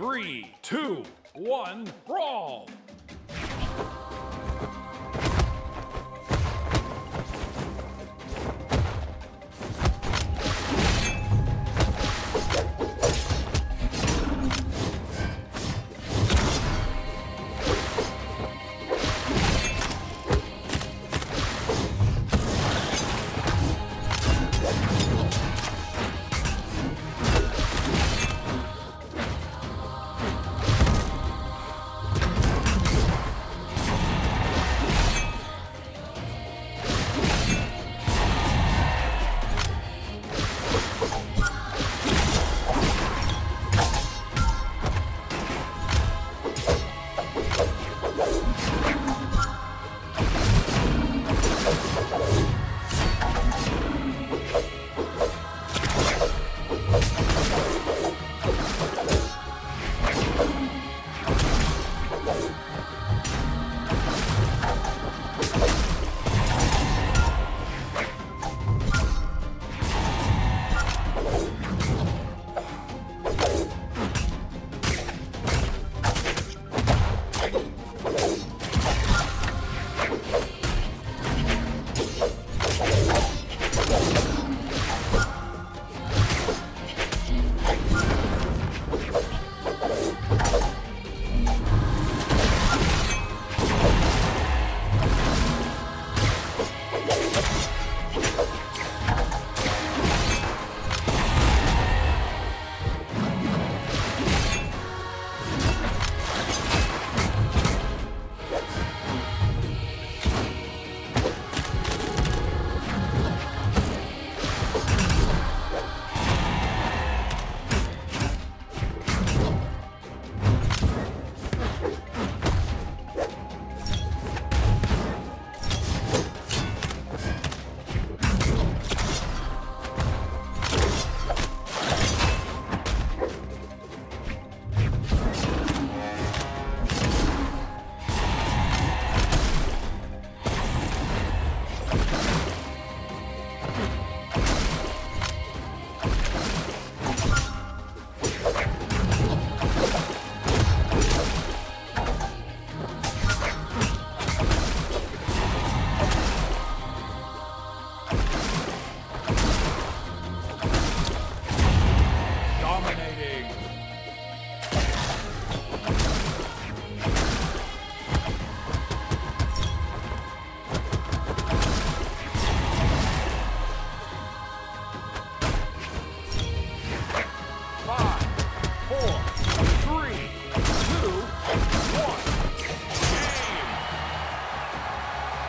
3, 2, 1, brawl!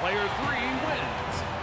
Player 3 wins.